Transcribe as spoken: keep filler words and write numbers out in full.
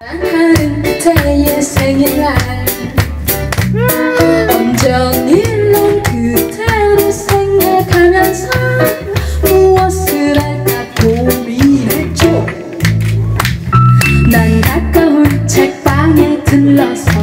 나한테 예생의 날 온종일 넌 그대로 생각하면서 무엇을 할까 고민했죠. 난 가까운 책방에 들렀어.